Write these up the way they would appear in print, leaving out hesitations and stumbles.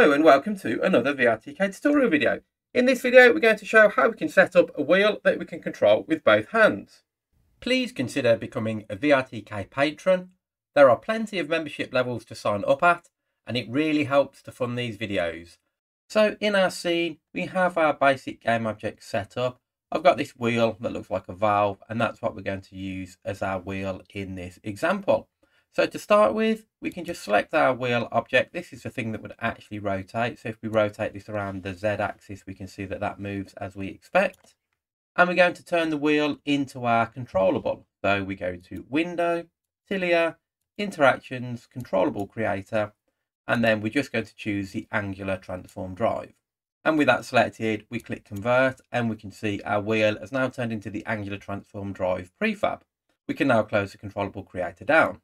Hello and welcome to another VRTK tutorial video. In this video we're going to show how we can set up a wheel that we can control with both hands. Please consider becoming a VRTK patron. There are plenty of membership levels to sign up at and it really helps to fund these videos. So in our scene we have our basic game object set up. I've got this wheel that looks like a valve and that's what we're going to use as our wheel in this example. So to start with, we can just select our wheel object. This is the thing that would actually rotate. So if we rotate this around the Z axis, we can see that that moves as we expect. And we're going to turn the wheel into our controllable. So we go to Window, Tilia, Interactions, Controllable Creator, and then we're just going to choose the Angular Transform Drive. And with that selected, we click Convert and we can see our wheel has now turned into the Angular Transform Drive prefab. We can now close the Controllable Creator down.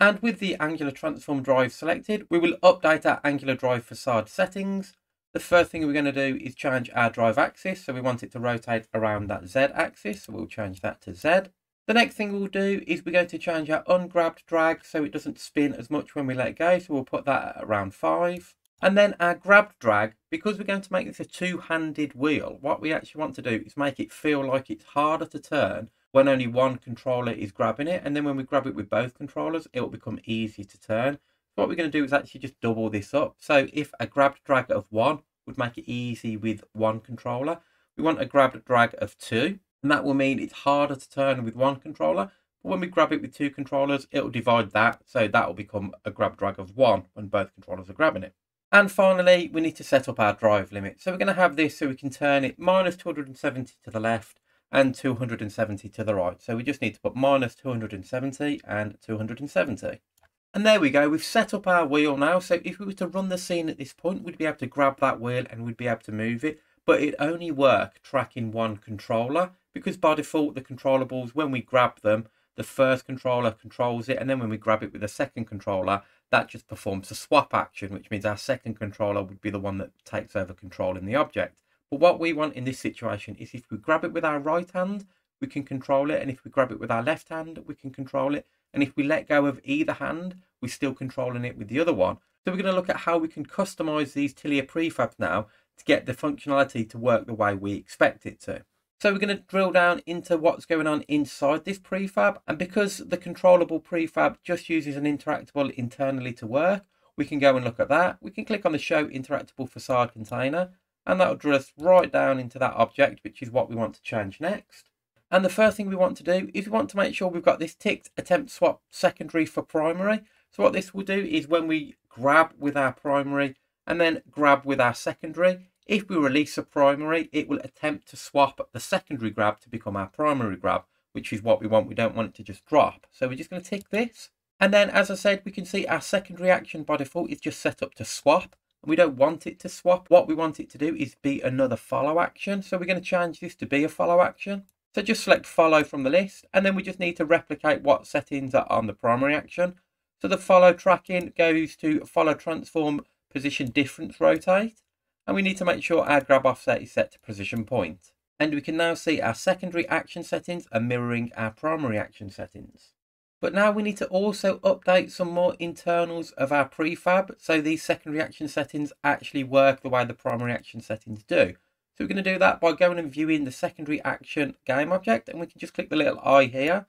And with the Angular Transform Drive selected, we will update our Angular Drive facade settings. The first thing we're going to do is change our drive axis. So we want it to rotate around that Z axis. So we'll change that to Z. The next thing we'll do is we're going to change our ungrabbed drag so it doesn't spin as much when we let it go. So we'll put that at around 5. And then our grabbed drag, because we're going to make this a two-handed wheel, what we actually want to do is make it feel like it's harder to turn when only one controller is grabbing it, and then when we grab it with both controllers it will become easy to turn. So what we're going to do is actually just double this up. So if a grabbed drag of 1 would make it easy with one controller, we want a grabbed drag of 2, and that will mean it's harder to turn with one controller, but when we grab it with two controllers it will divide that, so that will become a grab drag of 1 when both controllers are grabbing it. And finally we need to set up our drive limit. So we're going to have this so we can turn it minus 270 to the left and 270 to the right. So we just need to put minus 270 and 270. And there we go, we've set up our wheel now. So if we were to run the scene at this point, we'd be able to grab that wheel and we'd be able to move it, but it'd only work tracking one controller, because by default, the controllables, when we grab them, the first controller controls it, and then when we grab it with the second controller, that just performs a swap action, which means our second controller would be the one that takes over controlling the object. But what we want in this situation is if we grab it with our right hand, we can control it. And if we grab it with our left hand, we can control it. And if we let go of either hand, we're still controlling it with the other one. So we're going to look at how we can customize these Tilia prefabs now to get the functionality to work the way we expect it to. So we're going to drill down into what's going on inside this prefab. And because the controllable prefab just uses an interactable internally to work, we can go and look at that. We can click on the Show Interactable Facade Container, and that will drill us right down into that object, which is what we want to change next. And the first thing we want to do is we want to make sure we've got this ticked attempt swap secondary for primary. So what this will do is when we grab with our primary and then grab with our secondary, if we release a primary, it will attempt to swap the secondary grab to become our primary grab, which is what we want. We don't want it to just drop. So we're just going to tick this. And then, as I said, we can see our secondary action by default is just set up to swap. We don't want it to swap. What we want it to do is be another follow action. So we're going to change this to be a follow action. So just select follow from the list, and then we just need to replicate what settings are on the primary action. So the follow tracking goes to follow transform position difference rotate, and we need to make sure our grab offset is set to position point. And we can now see our secondary action settings are mirroring our primary action settings. But now we need to also update some more internals of our prefab so these secondary action settings actually work the way the primary action settings do. So we're going to do that by going and viewing the secondary action game object, and we can just click the little eye here.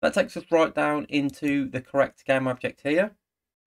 That takes us right down into the correct game object here.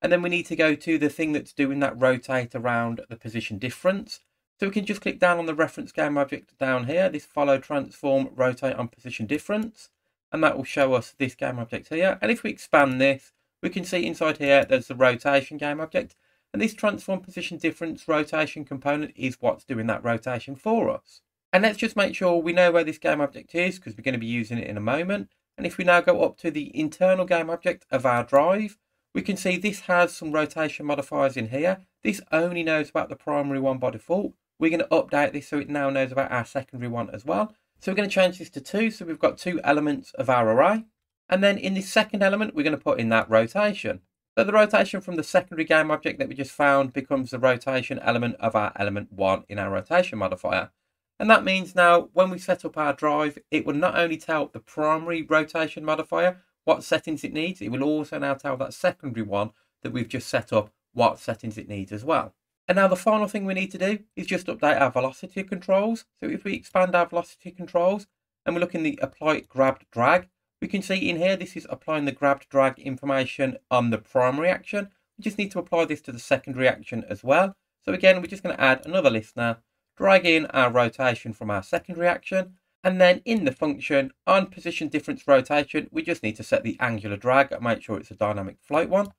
And then we need to go to the thing that's doing that rotate around the position difference. So we can just click down on the reference game object down here, this follow transform rotate on position difference. And that will show us this game object here. And if we expand this, we can see inside here, there's the rotation game object. And this transform position difference rotation component is what's doing that rotation for us. And let's just make sure we know where this game object is, because we're going to be using it in a moment. And if we now go up to the internal game object of our drive, we can see this has some rotation modifiers in here. This only knows about the primary one by default. We're going to update this so it now knows about our secondary one as well. So we're going to change this to 2, so we've got 2 elements of our array. And then in this second element, we're going to put in that rotation. So the rotation from the secondary game object that we just found becomes the rotation element of our element 1 in our rotation modifier. And that means now when we set up our drive, it will not only tell the primary rotation modifier what settings it needs, it will also now tell that secondary one that we've just set up what settings it needs as well. And now the final thing we need to do is just update our velocity controls. So if we expand our velocity controls and we look in the apply grabbed drag, we can see in here this is applying the grabbed drag information on the primary action. We just need to apply this to the secondary action as well. So again, we're just going to add another listener, drag in our rotation from our secondary action, and then in the function on position difference rotation, we just need to set the angular drag and make sure it's a dynamic float one.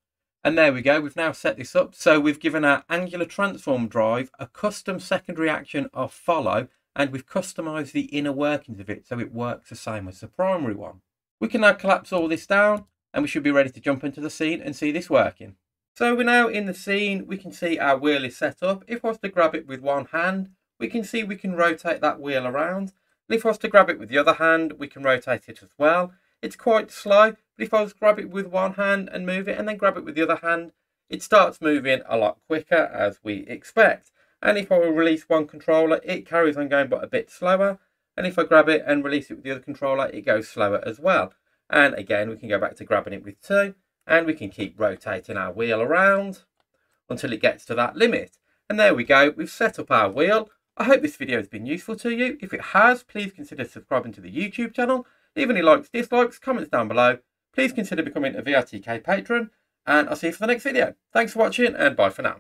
And there we go, we've now set this up. So we've given our Angular Transform Drive a custom secondary action of follow, and we've customized the inner workings of it so it works the same as the primary one. We can now collapse all this down and we should be ready to jump into the scene and see this working. So we're now in the scene, we can see our wheel is set up. If I was to grab it with one hand, we can see we can rotate that wheel around. And if I was to grab it with the other hand, we can rotate it as well. It's quite slow, but if I was to grab it with one hand and move it and then grab it with the other hand, it starts moving a lot quicker as we expect. And if I release one controller, it carries on going but a bit slower. And if I grab it and release it with the other controller, it goes slower as well. And again, we can go back to grabbing it with two, and we can keep rotating our wheel around until it gets to that limit. And there we go, we've set up our wheel. I hope this video has been useful to you. If it has, please consider subscribing to the YouTube channel. Leave any likes, dislikes, comments down below. Please consider becoming a VRTK patron, and I'll see you for the next video. Thanks for watching, and bye for now.